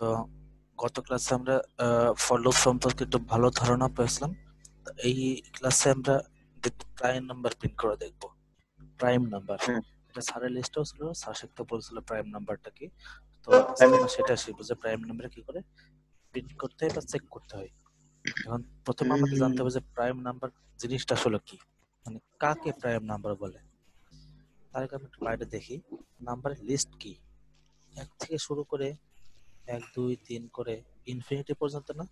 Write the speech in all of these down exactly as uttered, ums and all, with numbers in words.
তো গত ক্লাসে আমরা ফর লুপ সম্পর্কে একটু ভালো ধারণা পেয়েছিলাম। এই ক্লাসে আমরা প্রাইম নাম্বার প্রিন্ট করে দেখব। প্রাইম নাম্বার এটা সারা লিস্টও ছিল, সাশিকটা বলছিল প্রাইম নাম্বারটা কি, তো সেটা শিখবো যে প্রাইম নাম্বার কি করে প্রিন্ট করতে হয় বা চেক করতে হয়। এখন প্রথমে আমাদের জানতে হবে যে প্রাইম নাম্বার জিনিসটা আসলে কি, মানে কাকে প্রাইম নাম্বার বলে। তার আগে আমি একটু বাইরে দেখি নাম্বারের লিস্ট কি, এক থেকে শুরু করে এক দুই তিন করে ইনফিনিটি পর্যন্ত, না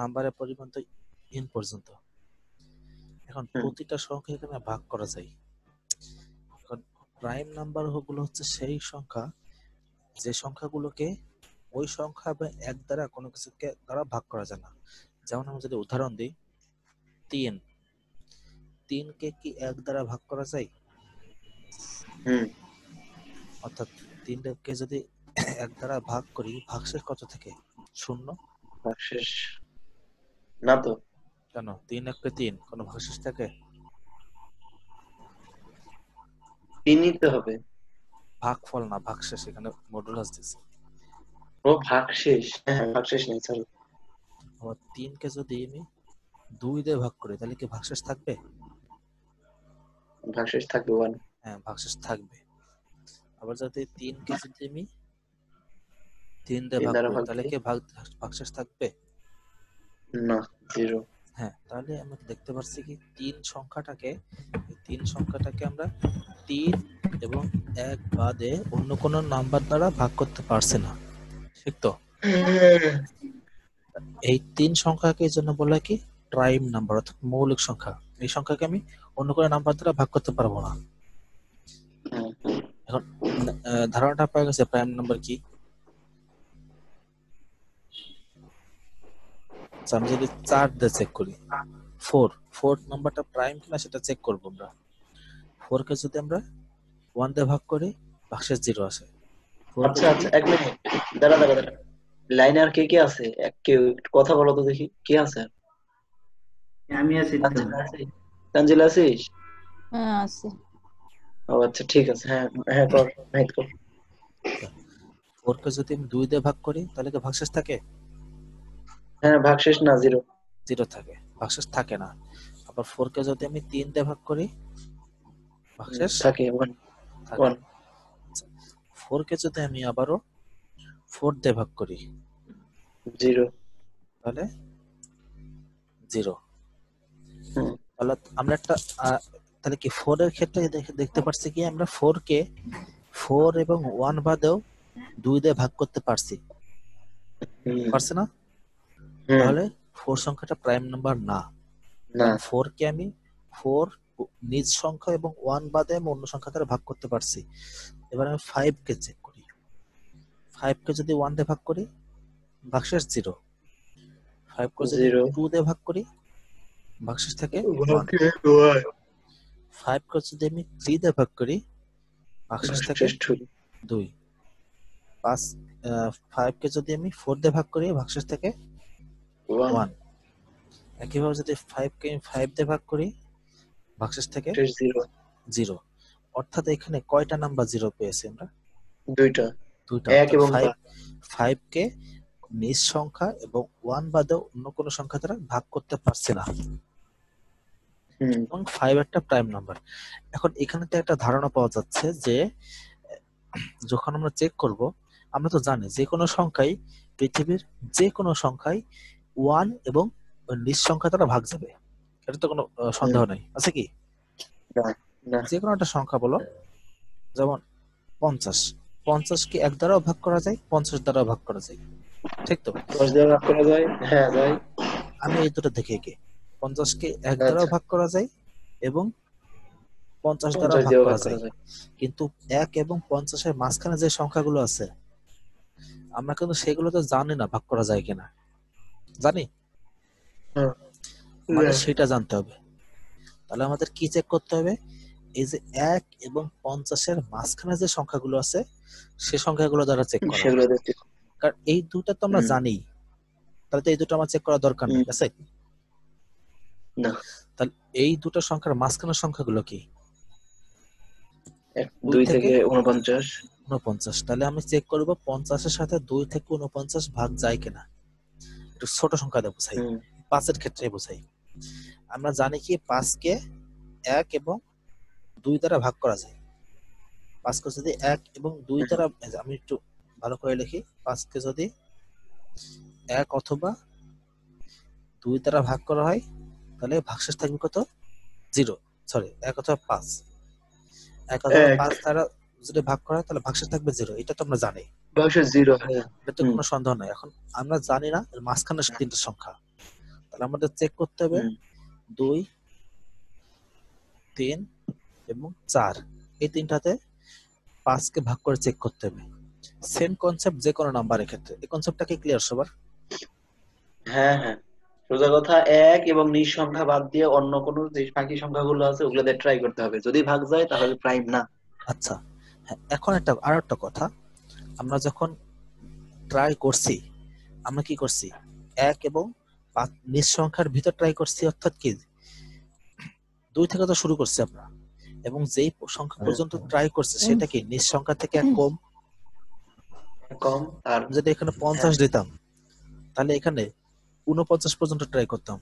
নাম্বারের পরিমাণ তো ইন পর্যন্ত। এখন প্রতিটা সংখ্যা এখানে ভাগ করা যায়। এখন প্রাইম নাম্বার গুলো হচ্ছে সেই সংখ্যা যে সংখ্যাগুলোকে ওই সংখ্যা বা এক দ্বারা কোনো কিছুকে দ্বারা ভাগ করা যায় না। যেমন আমি যদি উদাহরণ দিই, তিন, তিনকে কি এক দ্বারা ভাগ করা যায়? অর্থাৎ তিনটাকে যদি এক দ্বারা ভাগ করি ভাগশেষ কত থাকে? শূন্য। ভাগশেষ না তো, কেন তিন এককে তিন, কোন ভাগশেষ থাকে? তিনই তো হবে, ভাগফল না ভাগশেষ। এখানে মডুলাস দিয়েছে ও ভাগশেষ, হ্যাঁ ভাগশেষ নেই। চলো আমার তিনকে যদি আমি দুই দিয়ে ভাগ করি তাহলে কি ভাগশেষ থাকবে? ভাগশেষ থাকবে ওয়ান, হ্যাঁ ভাগশেষ থাকবে। আবার যদি তিনকে যদি আমি তিন দিয়ে ভাগ করি তাহলে কি ভাগশেষ থাকবে? না, জিরো। হ্যাঁ, তাহলে আমরা দেখতে পাচ্ছি কি তিন সংখ্যাটাকে তিন সংখ্যাটাকে আমরা তিন এবং এক বাদে অন্য কোন নাম্বার দ্বারা ভাগ করতে পারছি না, ঠিক তো? এই তিন সংখ্যাকে জন্য বলা কি প্রাইম নাম্বার, অর্থাৎ মৌলিক সংখ্যা। এই সংখ্যাকে আমি অন্য কোন নাম্বার দ্বারা ভাগ করতে পারবো না। এখন ধারণাটা পাওয়া গেছে প্রাইম নাম্বার কি। আমি যদি চার দিয়ে চেক করি ফোর, ফোর নাম্বারটা প্রাইম কিনা সেটা চেক করবো আমরা। ফোর কে যদি আমরা ওয়ান দিয়ে ভাগ করি ভাগশেষ জিরো আসে। আচ্ছা আচ্ছা এক মিনিট দাঁড়া দাঁড়া দাঁড়া, লাইনে আর কে কে আছে? এক কেউ কথা বলো তো দেখি কে আছে। আমি আছি। তানজিল আছিস? হ্যাঁ আছি। ও আচ্ছা ঠিক আছে, হ্যাঁ হ্যাঁ কর নাইট কর। ফোর কে যদি আমি দুই দিয়ে ভাগ করি তাহলে কি ভাগশেষ থাকে? হ্যাঁ ভাগশেষ না, জিরো জিরো থাকে, ভাগশেষ থাকে না। আবার ফোর কে যদি আমি তিন দিয়ে ভাগ করি ভাগশেষ থাকে ওয়ান। ফোর কে যদি আমি আবারও ফোর দিয়ে ভাগ করি জিরো, তাহলে জিরো। তাহলে আমরা একটা তাহলে কি ফোর এর ক্ষেত্রে দেখতে পাচ্ছি কি আমরা ফোর কে ফোর এবং ওয়ান বাদেও দুই দিয়ে ভাগ করতে পারছি, পারছি না? তাহলে ফোর সংখ্যাটা প্রাইম নাম্বার না। ফোর কে আমি ফোর নিজ সংখ্যা এবং ওয়ান বাদে আমি অন্য সংখ্যা দ্বারা ভাগ করতে পারছি। এবার আমি ফাইভ কে চেক করি, ফাইভ কে যদি ওয়ান দিয়ে ভাগ করি ভাগশেষ জিরো। ফাইভ কে যদি টু দিয়ে ভাগ করি ভাগশেষ থাকে ওয়ান। ফাইভ কে যদি আমি থ্রি দিয়ে ভাগ করি ভাগশেষ থাকে দুই। পাঁচ ফাইভ কে যদি আমি ফোর দিয়ে ভাগ করি ভাগশেষ থাকে ওয়ান। একইভাবে যদি ফাইভ কে ফাইভ দিয়ে ভাগ করি ভাগশেষ থেকে জিরো। অর্থাৎ এখানে কয়টা নাম্বার জিরো পেয়েছি আমরা? দুইটা, দুইটা। ফাইভ কে নিজ সংখ্যা এবং ওয়ান বাদে অন্য কোনো সংখ্যা দ্বারা ভাগ করতে পারছি না, এবং ফাইভ একটা প্রাইম নাম্বার। এখন এখানে তো একটা ধারণা পাওয়া যাচ্ছে যে যখন আমরা চেক করব, আমরা তো জানি যে কোনো সংখ্যাই পৃথিবীর যে কোনো সংখ্যাই ওয়ান এবং নিজ সংখ্যা দ্বারা ভাগ যাবে, এটা তো কোনো সন্দেহ নাই, আছে কি? যে কোনো একটা সংখ্যা বলো, যেমন পঞ্চাশ, পঞ্চাশ কি এক দ্বারাও ভাগ করা যায়? পঞ্চাশ দ্বারাও ভাগ করা যায়, ঠিক তো? আমি এই দুটো দেখে কি পঞ্চাশ কে এক দ্বারাও ভাগ করা যায় এবং পঞ্চাশ দ্বারা ভাগ করা যায়, কিন্তু এক এবং পঞ্চাশের মাঝখানে যে সংখ্যাগুলো আছে আমরা কিন্তু সেগুলো তো জানি না ভাগ করা যায় কিনা। জানি মানে সেটা জানতে হবে। তাহলে আমাদের কি চেক করতে হবে? এই যে এক এবং পঞ্চাশের মাঝখানে যে সংখ্যাগুলো আছে সে সংখ্যাগুলো দ্বারা চেক করা, কারণ এই দুটো তো আমরা জানি, তাহলে তো এই দুটো আমার চেক করা দরকার নেই, আছে না? তাহলে এই দুটো সংখ্যার মাঝখানের সংখ্যাগুলো কি? দুই থেকে উনপঞ্চাশ ঊনপঞ্চাশ। তাহলে আমি চেক করবো পঞ্চাশের সাথে দুই থেকে ঊনপঞ্চাশ ভাগ যায় কিনা। একটু ছোট সংখ্যা দিয়ে বোঝাই, পাঁচের ক্ষেত্রে বোঝাই। আমরা জানি কি পাঁচকে এক এবং দুই দ্বারা ভাগ করা যায়। পাঁচকে যদি এক এবং দুই দ্বারা, আমি একটু ভালো করে লিখি, পাঁচকে যদি এক অথবা দুই দ্বারা ভাগ করা হয় তাহলে ভাগশেষ থাকবে কত? জিরো। সরি, এক অথবা পাঁচ, এক অথবা পাঁচ দ্বারা যদি ভাগ করা হয় তাহলে ভাগশেষ থাকবে জিরো। এটা তো আমরা জানি, ভাগশেষ জিরো, এটা তো কোনো সন্দেহ নাই। এখন আমরা জানি না মাঝখানে তিনটা সংখ্যা, তাহলে আমাদের চেক করতে হবে দুই, তিন এবং চার, এই তিনটাতে পাঁচকে ভাগ করে চেক করতে হবে। সেম কনসেপ্ট যে কোনো নাম্বারের ক্ষেত্রে। এই কনসেপ্টটা কি ক্লিয়ার সবার? হ্যাঁ হ্যাঁ, সোজা কথা এক এবং নিজ সংখ্যা বাদ দিয়ে অন্য কোনো যে বাকি সংখ্যাগুলো আছে ওগুলোতে ট্রাই করতে হবে, যদি ভাগ যায় তাহলে প্রাইম না। আচ্ছা, এখন একটা আর একটা কথা, আমরা যখন ট্রাই করছি আমরা কি করছি? এক এবং নিজ সংখ্যার ভিতর ট্রাই করছি, অর্থাৎ কি দুই থেকে তো শুরু করছি আমরা, এবং যেই সংখ্যা পর্যন্ত ট্রাই করছে সেটা কি নিজ সংখ্যা থেকে কম। কম আর যদি এখানে পঞ্চাশ দিতাম তাহলে এখানে ঊনপঞ্চাশ পর্যন্ত ট্রাই করতাম,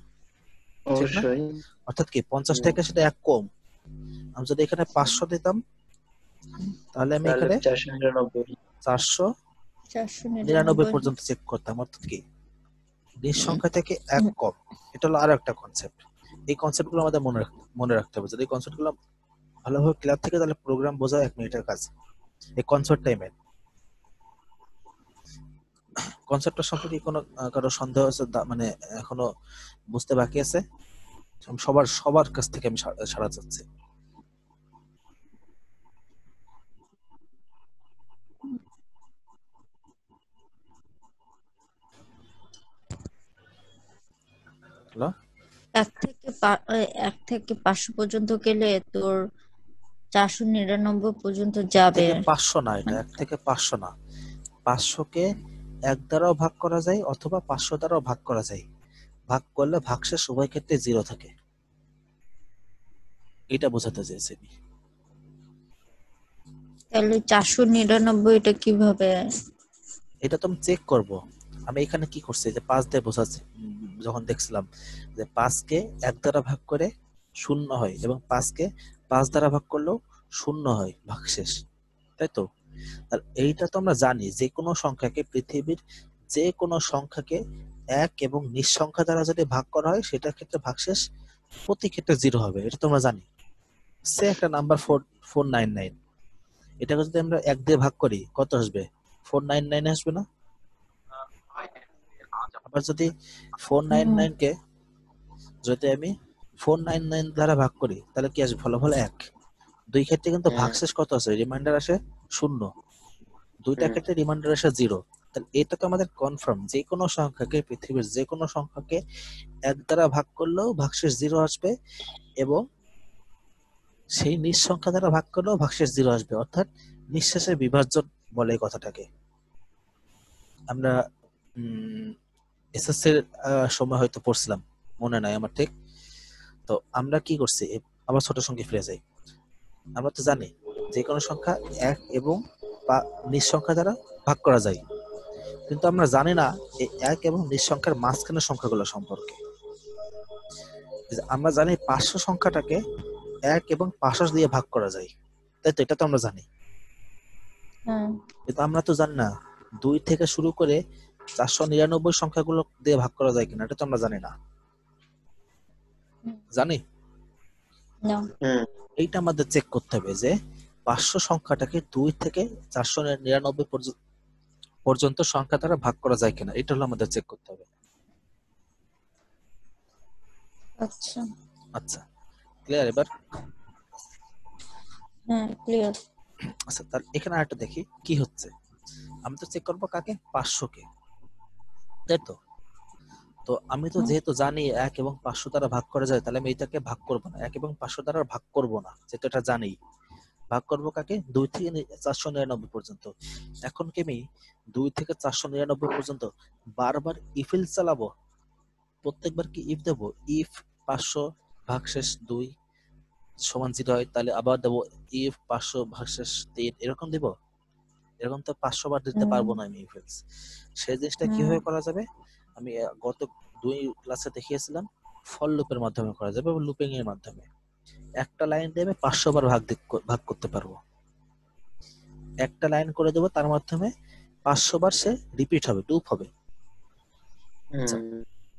অর্থাৎ কি পঞ্চাশ থেকে সেটা এক কম। আমি যদি এখানে পাঁচশো দিতাম তাহলে আমি এখানে চারশো নিরানব্বই পর্যন্ত চেক করতাম, অর্থাৎ কি নিজ সংখ্যা থেকে এক কম। এটা হলো আরো একটা কনসেপ্ট। এই কনসেপ্ট গুলো আমাদের মনে মনে রাখতে হবে। যদি এই কনসেপ্ট গুলো ভালোভাবে ক্লিয়ার থাকে তাহলে প্রোগ্রাম বোঝা এক মিনিটের কাজ। এই কনসেপ্টটাই মেন। কনসেপ্টটা সম্পর্কে কোনো কারো সন্দেহ আছে, মানে এখনো বুঝতে বাকি আছে, সবার সবার কাছ থেকে আমি সাড়া চাচ্ছি। হ্যালো, এক থেকে এক থেকে পাঁচশো পর্যন্ত গেলে তোর চারশো নিরানব্বই পর্যন্ত যাবে। পাঁচশো না, এটা এক থেকে পাঁচশো না, পাঁচশোকে এক দ্বারাও ভাগ করা যায় অথবা পাঁচশো দ্বারাও ভাগ করা যায়। ভাগ করলে ভাগশেষ উভয় ক্ষেত্রে জিরো থাকে, এটা বোঝাতে চাইছি। তাহলে চারশো নিরানব্বই এটা কিভাবে? এটা তো আমি চেক করবো। আমি এখানে কি করছি যে পাঁচ দিয়ে বোঝাচ্ছি, যখন দেখছিলাম যে পাঁচকে এক দ্বারা ভাগ করে শূন্য হয় এবং পাঁচকে পাঁচ দ্বারা ভাগ করলেও শূন্য হয় ভাগশেষ, তাই তো? আর এইটা তো আমরা জানি যে কোনো সংখ্যাকে, পৃথিবীর যে কোনো সংখ্যাকে এক এবং নিঃসংখ্যা দ্বারা যদি ভাগ করা হয় সেটার ক্ষেত্রে ভাগশেষ প্রতি ক্ষেত্রে জিরো হবে, এটা তো আমরা জানি। সে একটা number four four nine nine এটাকে যদি আমরা এক দিয়ে ভাগ করি কত আসবে? ফোর নাইন নাইন আসবে না? আবার যদি ফোর নাইন নাইন কে যদি আমি ফোর নাইন নাইন দ্বারা ভাগ করি তাহলে কি আসবে? ফলাফল এক। দুই ক্ষেত্রে কিন্তু ভাগশেষ কত আসে? রিমাইন্ডার আসে শূন্য, দুইটা ক্ষেত্রে রিমাইন্ডার আসে জিরো। তাহলে এটা তো আমাদের কনফার্ম, যে কোনো সংখ্যাকে, পৃথিবীর যে কোনো সংখ্যাকে এক দ্বারা ভাগ করলেও ভাগশেষ জিরো আসবে এবং সেই নিজ সংখ্যা দ্বারা ভাগ করলেও ভাগশেষ জিরো আসবে, অর্থাৎ নিঃশেষের বিভাজন বলে এই কথাটাকে। আমরা এসএসসি এর সময় হয়তো পড়ছিলাম, মনে নাই আমার ঠিক। তো আমরা কি করছি, আবার ছোট সংখ্যা ফিরে যাই। আমরা তো জানি যে কোনো সংখ্যা এক এবং নিজ সংখ্যা দ্বারা ভাগ করা যায়, কিন্তু আমরা জানি না এই এক এবং নিজ সংখ্যার মাঝখানের সংখ্যাগুলো সম্পর্কে। আমরা জানি পাঁচশো সংখ্যাটাকে এক এবং পাঁচশো দিয়ে ভাগ করা যায়, তাই তো? এটা তো আমরা জানি, কিন্তু আমরা তো জানি না দুই থেকে শুরু করে চারশো নিরানব্বই সংখ্যাগুলো দিয়ে ভাগ করা যায় কিনা, এটা তো আমরা জানি না। জানি এইটা আমাদের চেক করতে হবে যে পাঁচশো সংখ্যাটাকে দুই থেকে চারশো নিরানব্বই পর্যন্ত সংখ্যা দ্বারা ভাগ করা যায় কিনা, এটা হলো আমাদের চেক করতে হবে। আচ্ছা আচ্ছা, ক্লিয়ার এবার? হ্যাঁ ক্লিয়ার। আচ্ছা, তাহলে এখানে আরেকটা দেখি কি হচ্ছে। আমি তো চেক করবো কাকে? পাঁচশোকে, তাই তো? তো আমি তো যেহেতু জানি এক এবং পাঁচশো দ্বারা ভাগ করা যায়, তাহলে আমি এটাকে ভাগ করবো না, এক এবং পাঁচশো দ্বারা ভাগ করবো না, যেহেতু এটা জানি। ভাগ করবো কাকে? দুই থেকে চারশো নিরানব্বই পর্যন্ত। এখন কি আমি দুই থেকে চারশো নিরানব্বই পর্যন্ত বারবার ইফেল চালাবো? প্রত্যেকবার কি ইফ দেবো? ইফ পাঁচশো ভাগশেষ দুই সমান জিরো হয়, তাহলে আবার দেবো ইফ পাঁচশো ভাগশেষ তিন, এরকম দেবো? এরকম তো পাঁচশো বার দিতে পারবো না আমি ইমেলস। সেই জিনিসটা কিভাবে করা যাবে আমি গত দুই ক্লাসে দেখিয়েছিলাম, ফর লুপের মাধ্যমে করা যাবে, লুপিং এর মাধ্যমে। একটা লাইন দিয়ে আমি পাঁচশো বার ভাগ ভাগ করতে পারবো, একটা লাইন করে দেবো, তার মাধ্যমে পাঁচশো বার সে রিপিট হবে, লুপ হবে।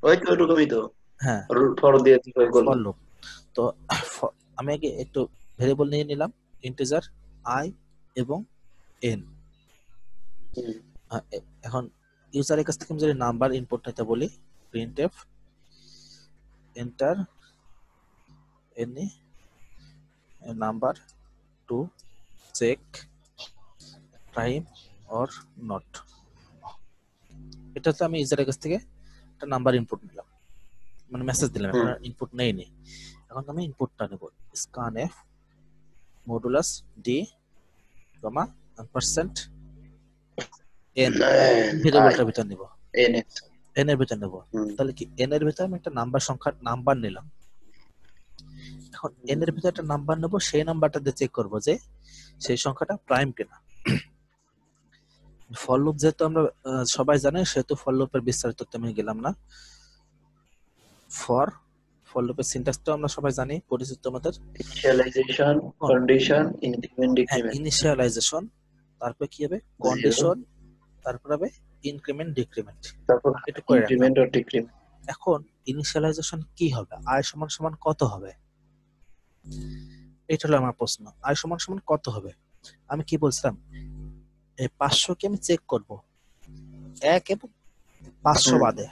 ওই তো এরকমই তো, হ্যাঁ ফর দিয়ে ফর লুপ। তো আমি আগে একটু ভেরিয়েবল নিয়ে নিলাম ইন্টিজার i এবং n। এখন ইউজারের কাছ থেকে আমি যদি নাম্বার ইনপুট নিতে বলি printf enter any number to check prime or not, এটা তো আমি ইউজারের কাছ থেকে একটা নাম্বার ইনপুট নিলাম, মানে মেসেজ দিলাম, ইনপুট নেই নি। এখন আমি ইনপুটটা নেব scanf modulus d, comma, percent n, ভেরিয়েবলটার ভিতর নিব, n n এর ভিতর নেব। তাহলে কি n এর ভিতর আমি একটা নাম্বার সংখ্যা নাম্বার নিলাম, এখন n এর ভিতর একটা নাম্বার নেব, সেই নাম্বারটা দিয়ে চেক করব যে সেই সংখ্যাটা প্রাইম কিনা। ফর লুপ যেহেতু আমরা সবাই জানি, সেহেতু ফর লুপের বিস্তারিত আমি গেলাম না। ফর ফর লুপের সিনট্যাক্স তো আমরা সবাই জানি, পরিচিত আমাদের, initialization, condition, increment, decrement. Initialization, তারপর কি হবে কন্ডিশন, তারপর হবে ইনক্রিমেন্ট ডিক্রিমেন্ট, তারপর এটা করে ইনক্রিমেন্ট আর ডিক্রিমেন্ট। এখন ইনিশিয়ালাইজেশন কি হবে, i সমান সমান কত হবে, এটা হলো আমার প্রশ্ন, i সমান সমান কত হবে। আমি কি বলছিলাম, এই পাঁচশো কে আমি চেক করব, এক এবং পাঁচশো বাদে।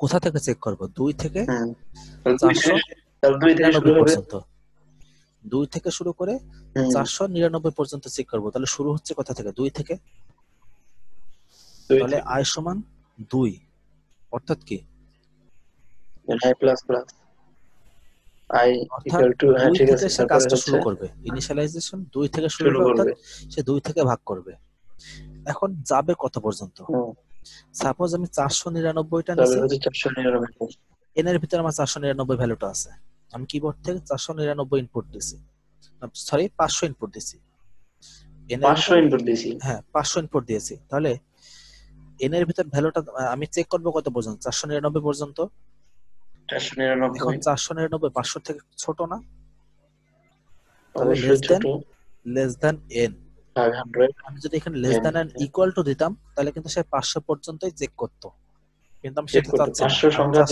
কোথা থেকে চেক করব, দুই থেকে দুই থেকে শুরু করে চারশো নিরানব্বই পর্যন্ত চেক করব। তাহলে শুরু হচ্ছে কোথা থেকে, দুই থেকে। তাহলে i সমান দুই, অর্থাৎ কি এখন যাবে কত পর্যন্ত। সাপোজ আমি চারশো নিরানব্বইটা এন এর ভিতরে আমার চারশো নিরানব্বই ভ্যালুটা আছে, আমি কিবোর্ড থেকে চারশো নিরানব্বই ইনপুট দিছি, সরি পাঁচশো ইনপুট দিছি, হ্যাঁ পাঁচশো ইনপুট দিয়েছি। তাহলে এন এর ভিতর ভ্যালুটা আমি চেক করবো কত পর্যন্ত, চারশো নিরানব্বই পর্যন্ত। চারশো নিরানব্বই পাঁচশো থেকে ছোট না, লেস দেন এন। আমি যদি এখানে less than and equal to দিতাম, তাহলে কিন্তু সে পাঁচশো পর্যন্তই চেক করতো, কিন্তু আমি সেটা চাচ্ছি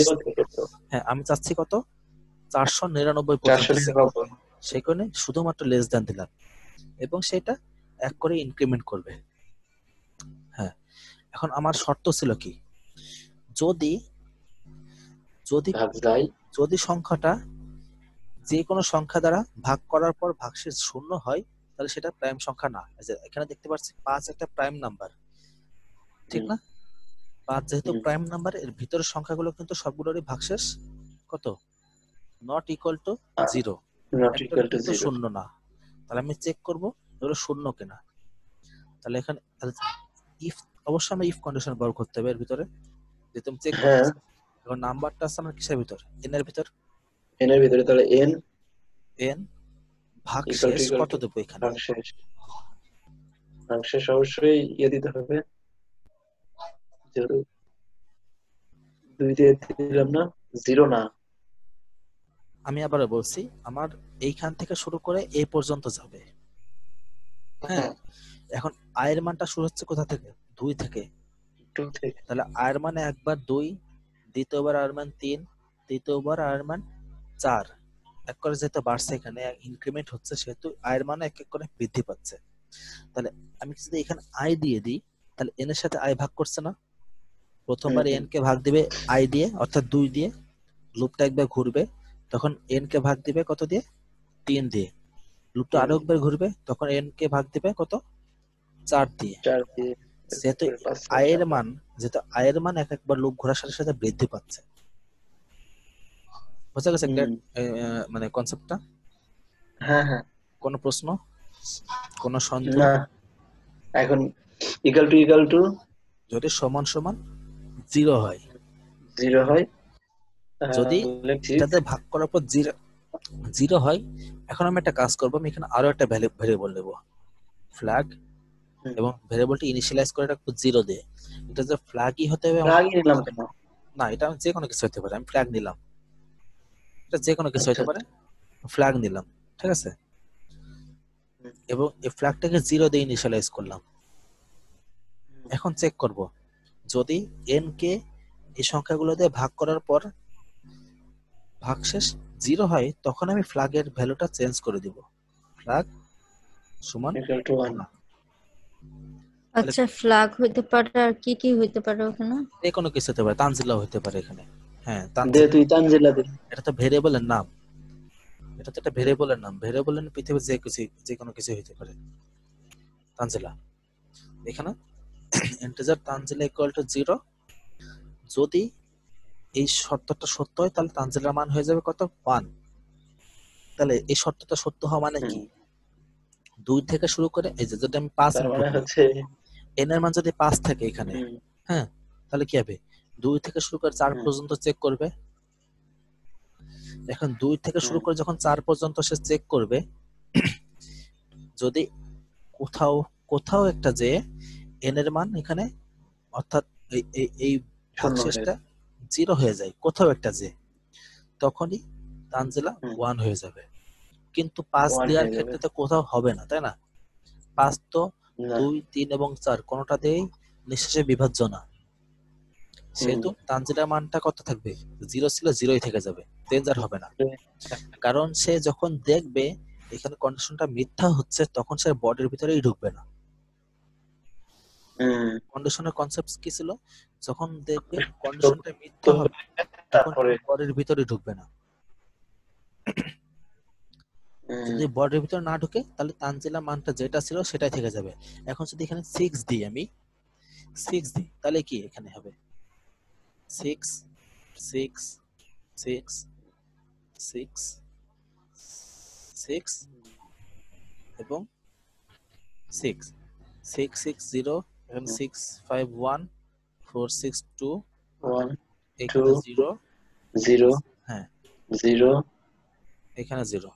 না। হ্যাঁ আমি চাচ্ছি কত, চারশো নিরানব্বই পর্যন্ত। সেখানে শুধুমাত্র লেস দেন দিলাম এবং সেটা এক করে ইনক্রিমেন্ট করবে। হ্যাঁ এখন আমার শর্ত ছিল কি, যদি যদি যদি সংখ্যাটা যে কোনো সংখ্যা দ্বারা ভাগ করার পর ভাগশেষ শূন্য হয়, তাহলে সেটা প্রাইম সংখ্যা না। এখানে দেখতে পাচ্ছি পাঁচ একটা প্রাইম নাম্বার, ঠিক না? পাঁচ যেহেতু প্রাইম নাম্বার, এর ভিতরের সংখ্যাগুলো কিন্তু সবগুলোরই ভাগশেষ কত, নট ইকুয়াল টু জিরো, শূন্য না। তাহলে আমি চেক করবো ধরো শূন্য কিনা। তাহলে এখানে ইফ, অবশ্যই আমরা ইফ কন্ডিশন ব্যবহার করতে হবে এর ভিতরে, যে তুমি চেক করো নাম্বারটা আছে আমার কিসের ভিতর, এন এর ভিতর, এন এর ভিতরে। তাহলে এন এন ভাগশেষ কত দেব এখানে, ভাগশেষ ভাগশেষ অবশ্যই ইয়ে দিতে হবে, দুই দিয়ে দিলাম না, জিরো না। আমি আবার বলছি আমার এইখান থেকে শুরু করে এই পর্যন্ত যাবে। হ্যাঁ এখন i এর মানটা শুরু হচ্ছে কোথা থেকে, দুই থেকে। তাহলে i এর মান একবার দুই, দ্বিতীয়বার i এর মান তিন, তৃতীয়বার i এর মান চার, এক করে যেটা বাড়ছে এখানে ইনক্রিমেন্ট হচ্ছে, সেহেতু i এর মান এক এক করে বৃদ্ধি পাচ্ছে। তাহলে আমি যদি এখানে i দিয়ে দিই, তাহলে n এর সাথে i ভাগ করছে না, প্রথমবার n কে ভাগ দিবে i দিয়ে অর্থাৎ দুই দিয়ে, লুপটা একবার ঘুরবে, তখন n কে ভাগ দিবে কত দিয়ে, তিন দিয়ে। লুপটা আরো একবার ঘুরবে, তখন n কে ভাগ দিবে কত, চার দিয়ে। যেহেতু i এর মান যেহেতু i এর মান এক একবার লুপ ঘোরার সাথে সাথে বৃদ্ধি পাচ্ছে, বুঝা গেছে মানে কনসেপ্টটা? হ্যাঁ হ্যাঁ কোন প্রশ্ন, কোন সন্দেহ? এখন ইকুয়াল টু ইকুয়াল টু যদি সমান সমান জিরো হয়, জিরো হয় যদি এটাতে ভাগ করার পর জিরো জিরো হয়। এখন আমি একটা কাজ করব, আমি এখানে আরো একটা ভ্যালু ভেরিয়েবল নেব, ফ্ল্যাগ এবং ভেরিয়েবলটি ইনিশিয়ালাইজ করে রাখবো জিরো দিয়ে। এটা যে ফ্ল্যাগই হতে হবে, ফ্ল্যাগই নিলাম না, এটা যে কোনো কিছু হতে পারে। আমি ফ্ল্যাগ নিলাম, এটা যে কোনো কিছু হতে পারে, ফ্ল্যাগ নিলাম, ঠিক আছে। এবং এই ফ্ল্যাগটাকে জিরো দিয়ে ইনিশিয়ালাইজ করলাম। এখন চেক করব যদি n কে এই সংখ্যাগুলো দিয়ে ভাগ করার পর ভাগশেষ জিরো হয়, তখন আমি ফ্ল্যাগের ভ্যালুটা চেঞ্জ করে দিব, ফ্ল্যাগ সমান এক। আচ্ছা, ফ্ল্যাগ হইতে পারে আর কি কি হইতে পারে ওখানে? যে কোনো কিছু হতে পারে, তানজিলা হইতে পারে এখানে। হ্যাঁ, তানজিলা তুই তানজিলা দে, এটা তো ভেরিয়েবলের নাম, এটা তো একটা ভেরিয়েবলের নাম। ভেরিয়েবলের পৃথিবীতে যে কিছু যে কোনো কিছু হইতে পারে। তানজিলা এখানে integer Tanzila equal to zero, যদি এই শর্তটা সত্য হয় তাহলে তানজিলার মান হয়ে যাবে কত? এক। তাহলে এই শর্তটা সত্য হওয়া মানে কি? দুই থেকে শুরু করে এই যে যদি আমি পাঁচ হচ্ছে n এর মান যদি পাঁচ থাকে এখানে, হ্যাঁ, তাহলে কি হবে? দুই থেকে শুরু করে চার পর্যন্ত চেক করবে। এখন দুই থেকে শুরু করে যখন চার পর্যন্ত সে চেক করবে, যদি কোথাও কোথাও একটা যে n এর মান এখানে অর্থাৎ এই এই ভাগশেষটা জিরো হয়ে যায় কোথাও একটা যে, তখনই তানজিলা এক হয়ে যাবে। কিন্তু পাঁচ দেওয়ার ক্ষেত্রে তো কোথাও হবে না, তাই না? পাঁচ তো দুই, তিন এবং চার কোনটা দিয়ে নিঃশেষে বিভাজ্য না, সেহেতু তানজিলার মানটা কত থাকবে? জিরো ছিল, জিরোই থেকে যাবে, চেঞ্জ আর হবে না। কারণ সে যখন দেখবে এখানে কন্ডিশনটা মিথ্যা হচ্ছে, তখন সে বডির ভিতরেই ঢুকবে না। কন্ডিশনের কনসেপ্ট কি ছিল? যখন দেখবে কন্ডিশনটা মিথ্যা হবে তখন বডির ভিতরে ঢুকবে না। যদি বর্ডের ভিতরে না ঢুকে তাহলে তানজিলা মানটা যেটা ছিল সেটাই থেকে যাবে। এখন যদি এখানে সিক্স দিই, আমি সিক্স দিই, তাহলে কি এখানে হবে? Six six six six six এবং সিক্স সিক্স সিক্স জিরো, এখানে six five one four six two one এখানে জিরো জিরো, হ্যাঁ জিরো এখানে জিরো।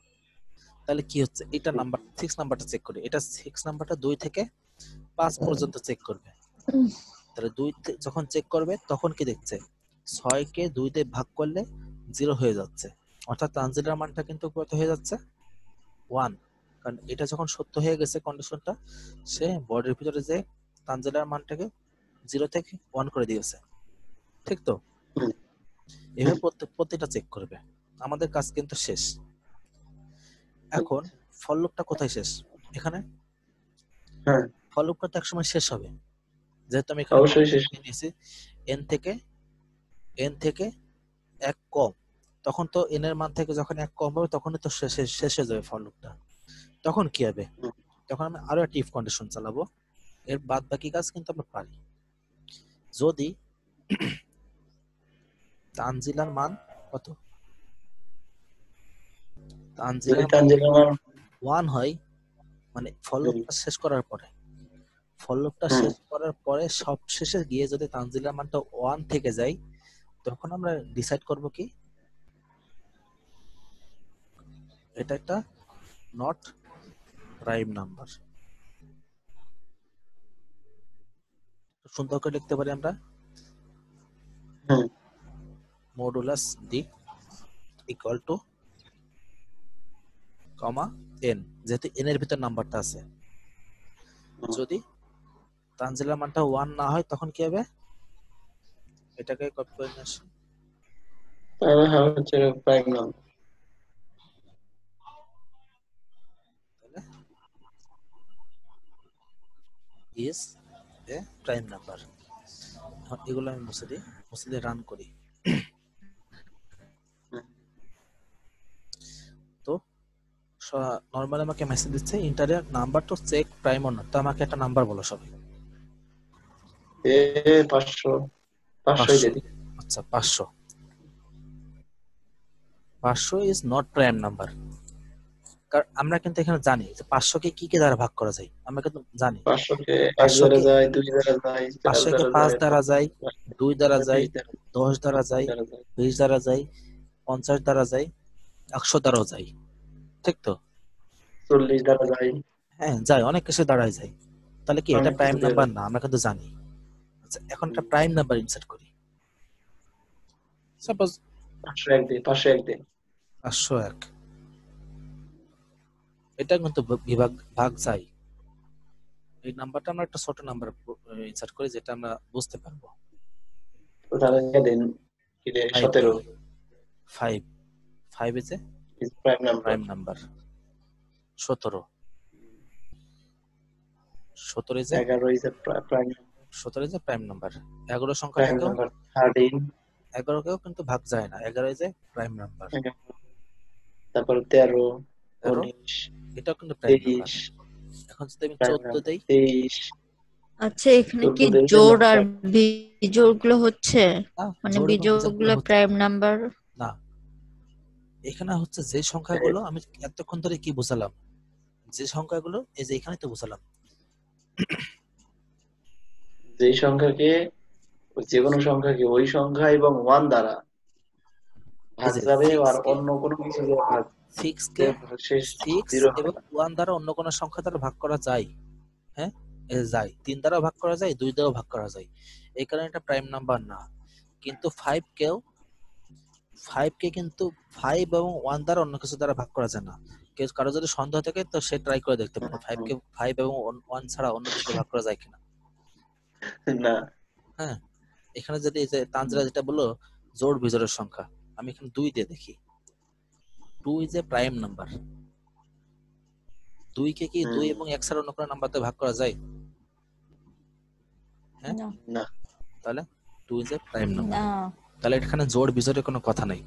তাহলে কি হচ্ছে? এটা নাম্বার সিক্স নাম্বারটা চেক করে, এটা সিক্স নাম্বারটা দুই থেকে পাঁচ পর্যন্ত চেক করবে। তাহলে দুই যখন চেক করবে তখন কি দেখছে? ছয় কে দুই দিয়ে ভাগ করলে জিরো হয়ে যাচ্ছে, অর্থাৎ তানজিলার মানটা কিন্তু কত হয়ে যাচ্ছে? এক। কারণ এটা যখন সত্য হয়ে গেছে কন্ডিশনটা, সে বর্ডের ভিতরে যে তানজিলার মানটাকে জিরো থেকে এক করে দিয়েছে, ঠিক তো? এভাবে প্রত্যেকটা চেক করবে। আমাদের কাজ কিন্তু শেষ। এখন ফর লুপটা কোথায় শেষ? এখানে। হ্যাঁ, ফর লুপটা তো একসময় শেষ হবে, যেহেতু আমি এখানে অবশ্যই শেষ নিয়েছি। n থেকে n থেকে এক কম, তখন তো n এর মান থেকে যখন এক কম হবে তখনই তো শেষ শেষ হয়ে যাবে ফর লুপটা। তখন কি হবে? তখন আমি আরো একটা ইফ কন্ডিশন চালাবো, এর বাদ বাকি কাজ কিন্তু আমরা পারি। যদি তানজিলার মান কত? ওয়ান হয়, মানে ফলটা শেষ করার পরে ফলটা শেষ করার পরে সবশেষে গিয়ে যদি তানজিলার মানটা ওয়ান থেকে যায়, তখন আমরা ডিসাইড করব কি এটা একটা নট প্রাইম নাম্বার। সুন্দর করে লিখতে পারি আমরা, modulus d equal to comma n, যেহেতু n এর ভিতর নাম্বারটা আছে। যদি তানজিলার মানটা এক না হয় তখন কি হবে? এটাকে কপি করে নিয়ে আসি, তাহলে হচ্ছে প্রাইম নাম্বার। তাহলে ইজ এ প্রাইম নাম্বার। এখন এগুলো আমি মুছে দিই, মুছে দিয়ে রান করি। নরমালি আমাকে মেসেজ দিচ্ছে interior number to check prime or not. তো আমাকে একটা নাম্বার বলো সবাই। এ পাঁচশো পাঁচশো দিই। আচ্ছা, পাঁচশো পাঁচশো ইজ নট প্রাইম নাম্বার। কারণ আমরা কিন্তু এখানে জানি যে পাঁচশো কে কি কি দ্বারা ভাগ করা যায়। আমরা কিন্তু জানি পাঁচশো কে এক দ্বারা যায়, দুই দ্বারা যায়, পাঁচশো কে পাঁচ দ্বারা যায়, দুই দ্বারা যায়, দশ দ্বারা যায়, বিশ দ্বারা যায়, পঞ্চাশ দ্বারা যায়, একশো দ্বারা যায়, ঠিক তো? চল্লিশ দ্বারা যায়, হ্যাঁ যায়, অনেক কিছু দ্বারাই যায়। তাহলে কি এটা প্রাইম নাম্বার না, আমরা কিন্তু জানি। আচ্ছা এখন একটা প্রাইম নাম্বার ইনসার্ট করি, সাপোজ পাঁচশো এক দিই, পাঁচশো এক দিই, পাঁচশো এক, এটা কিন্তু বিভাগ ভাগ যায়। এই নাম্বারটা আমরা একটা ছোট নাম্বার ইনসার্ট করি যেটা আমরা বুঝতে পারবো। উদাহরণ দেন কি দেন সতেরো, পাঁচ, পাঁচ আছে is prime number, prime number সতেরো সতেরো ইজ এগারো ইজ প্রাইম, সতেরো ইজ প্রাইম নাম্বার। এগারো সংখ্যাটা তো তেরো, এগারো কেও কিন্তু ভাগ যায় না, এগারো ইজ প্রাইম নাম্বার। তারপর তেরো উনিশ এটা কিন্তু প্রাইম নাম্বার। এখন যদি আমি চোদ্দ দেই, আচ্ছা এখানে কি জোড় আর বিজোড়গুলো হচ্ছে, মানে বিজোড়গুলো প্রাইম নাম্বার না, এখানে হচ্ছে যে সংখ্যাগুলো আমি এতক্ষণ ধরে কি বোঝালাম, যে সংখ্যাগুলো এই যে এখানে তো বোঝালাম, যে সংখ্যাকে যে কোনো সংখ্যাকে ওই সংখ্যা এবং ওয়ান দ্বারা ভাগ যাবে, আর অন্য কোনো কিছু দ্বারা ভাগ সিক্স কে শেষ শূন্য এবং ওয়ান দ্বারা অন্য কোন সংখ্যা দ্বারা ভাগ করা যায়, হ্যাঁ যায়, তিন দ্বারা ভাগ করা যায়, দুই দ্বারা ভাগ করা যায়, এই কারণে এটা প্রাইম নাম্বার না। কিন্তু পাঁচ কেও পাঁচ কে কিন্তু পাঁচ এবং ওয়ান দ্বারা অন্য কিছু দ্বারা ভাগ করা যায় না। কেউ কারো যদি সন্দেহ থাকে তো সে ট্রাই করে দেখতে পারে পাঁচ কে পাঁচ এবং ওয়ান ছাড়া অন্য কিছু ভাগ করা যায় কিনা না। হ্যাঁ এখানে যদি এই যে তানজিরা যেটা বললো জোড় বিজোড়ের সংখ্যা, আমি এখানে দুই দিয়ে দেখি, দুই ইজ এ প্রাইম নাম্বার। দুই কে কি দুই এবং এক ছাড়া অন্য কোনো নাম্বার দিয়ে ভাগ করা যায়? হ্যাঁ না, তাহলে দুই ইজ এ প্রাইম নাম্বার, তাহলে এখানে জোড় বিজোড়ের কোনো কথা নাই।